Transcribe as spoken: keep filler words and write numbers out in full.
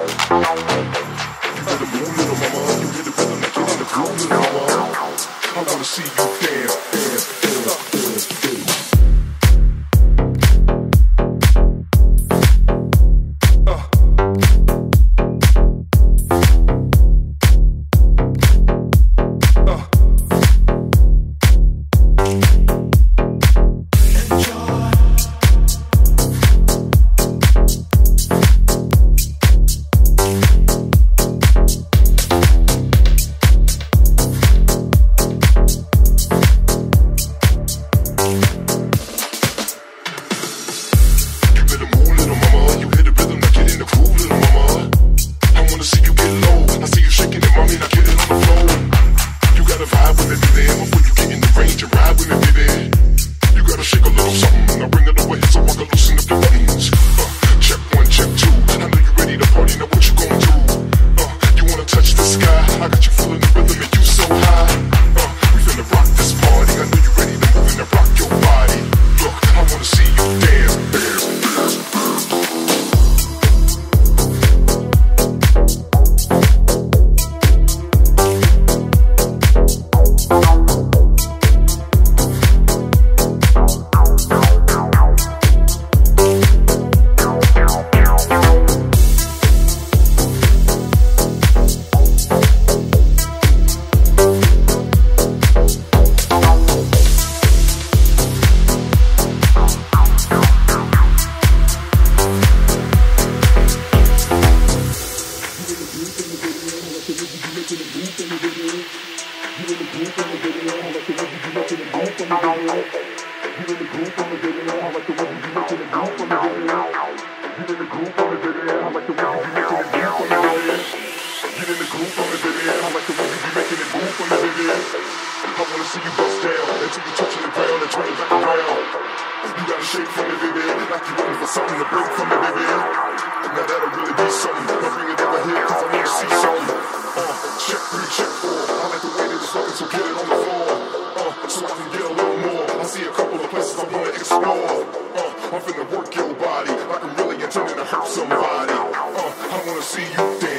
I'm finna work your body. I can really intend to hurt somebody. Uh, I wanna see you dance.